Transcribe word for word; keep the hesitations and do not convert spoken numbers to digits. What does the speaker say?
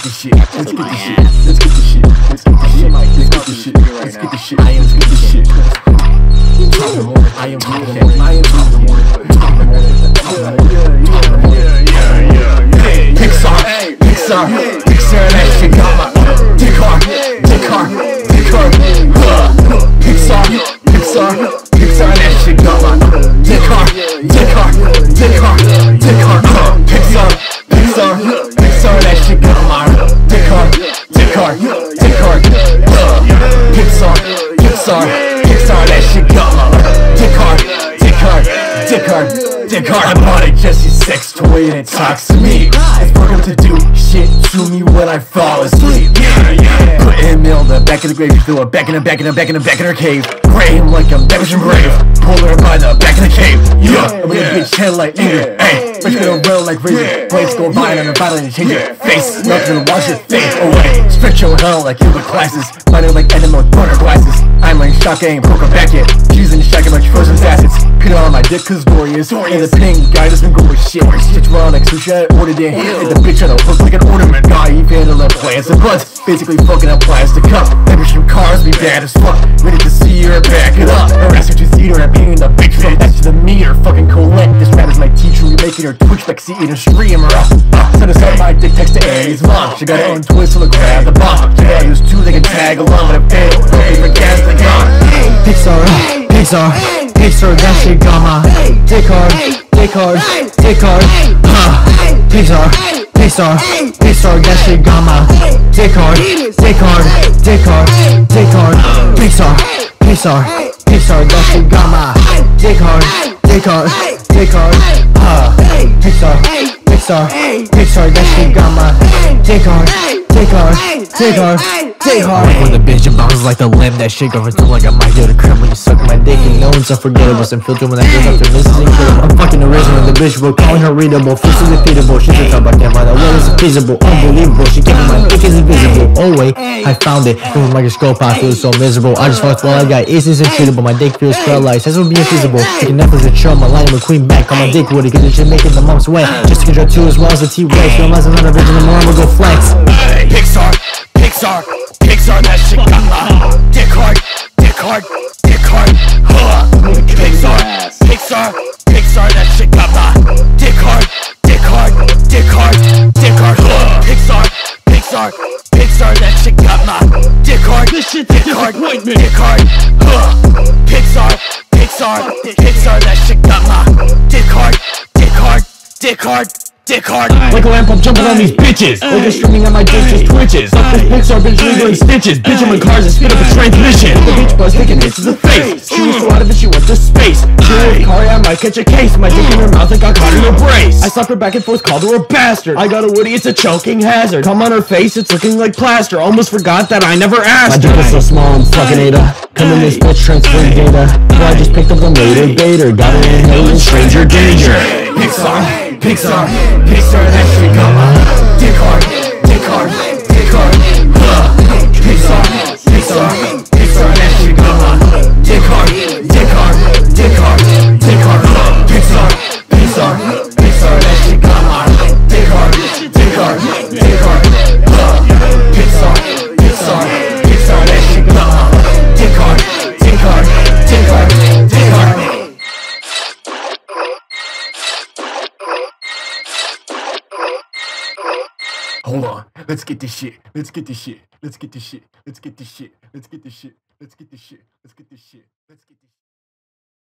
get this shit. Let's get this shit. Let's get this shit. Let's get this shit. Let's get this shit. Let's get this shit. I am get this shit. I am beautiful. I am beautiful. Yeah, yeah, yeah, yeah. Pixar, Pixar, Pixar, and that shit got my dick hard, dick hard, dick hard. Pixar, Pixar, Pixar, and that shit got my dick hard, dick hard, dick hard, dick hard. Pixar, Pixar, Pixar, and that shit got my dick hard, dick hard, dick hard. Pixar, Pixar, Pixar, that shit got my dick hard, dick hard, dick hard, dick hard. I bought a Jessie sex toy and it talks to me. It's programmed to do shit to me when I fall asleep. Yeah, yeah. Put him in the back of the grave, throw her back in the back in the back in the back in her cave. Gray him like I'm damaging Brave. Pull her by the back of the cave. Yeah, I'm gonna bitch head like Andy. Hey, bitch gonna roll like razor blades, go by and I'm violent and change your face. Nothing gonna wash your face away. Stretch your hell like yoga classes. Mine like animal corner glasses. I'm like shock, I ain't broke her back yet. She's in the shock, I'm like frozen facets. Put on my dick cause glorious. And the pink guy doesn't go with shit. Stitch around like sushi I ordered it. And the bitch on the hook like an ornament. Guy, he handled up plants and butts. Basically fucking up plastic cup. Never shoot cars, be bad as fuck. Ready to see her back it up. Her ass to see her, I'm beating the bitch from next to the meter. Fucking Colette, this rat is my teacher. We making her twitch like see in a stream or up. Send us out my dick text to Andy's mom. She got her own twist, so grab the bomb. She got use two, they can tag along. But if they don't, they can gas the gun. Pixar, Pixar, Pixar, that shit got my dick hard, dick hard, dick hard. Pixar, Pixar, Pixar, that shit got my dick hard, dick hard, dick hard, dick hard. Pixar, Pixar, Pixar, that shit got my dick hard, dick hard, dick hard. Pixar, Pixar, Pixar, that shit got my dick hard, dick hard, dick hard. Stay hard. When the bitch bounces like the limb, that shit goes until like I might go to crib when you suck my dick and no one's unforgettable. Some filter when I go after misses incredible. I'm fucking original, the bitch will calling her readable. Fist is defeatable, she's a top, I can't find out what is feasible. Unbelievable, she gave me my dick is invisible. Oh wait, I found it. Through a microscope, I feel so miserable. I just fucked all I got, it's insecurable. My dick feels paralyzed, that's what be infeasible. Taking Netflix to chill, my line with Queen back on my dick woody, cause it should make it the mom's way. Just to get your two as well as the T-Rex. Realize I'm not a virgin, the more I'm gonna go flex. Pixar, Pixar, Pixar, that shit got my dick hard, dick hard, dick hard. Huh. Pixar, Pixar, Pixar, that shit got my dick hard, dick hard, dick hard, dick hard. Huh. Pixar, Pixar, Pixar, that shit got my dick hard, this shit dick hard, dick hard. Huh. Pixar, Pixar, Pixar, that shit got my dick hard, dick hard, dick hard. Dick hard. Like a lamp, I'm jumping on these bitches. Like a streaming on my dick just twitches. Like this Pixar bitch legal stitches. Bitch, I'm in cars and speed up a transmission. The bitch buzz taking hits to the face. She was so out of it, she went to space. She in a car, I might catch a case. My dick in her mouth, like I caught in a brace. I slapped her back and forth, called her a bastard. I got a woody, it's a choking hazard. Come on her face, it's looking like plaster. Almost forgot that I never asked her. My dick is so small, I'm fucking Ada. Come in this bitch, transferring data. Well, I just picked up the later Vader. Got her in hell in stranger danger. Pixar, Pixar, Pixar, that shit got my dick hard, dick hard, dick hard. Pixar, Pixar, Pixar, that shit got my dick hard, dick hard, dick hard, dick hard. Pixar, Pixar, Pixar, that shit got my dick hard, dick hard, dick hard. Pixar, Pixar, Pixar, that shit got my dick hard, dick hard, dick hard, dick hard. Hold on, let's get this shit, let's get this shit, let's get this shit, let's get this shit, let's get this shit, let's get this shit, let's get this shit, let's get this shit.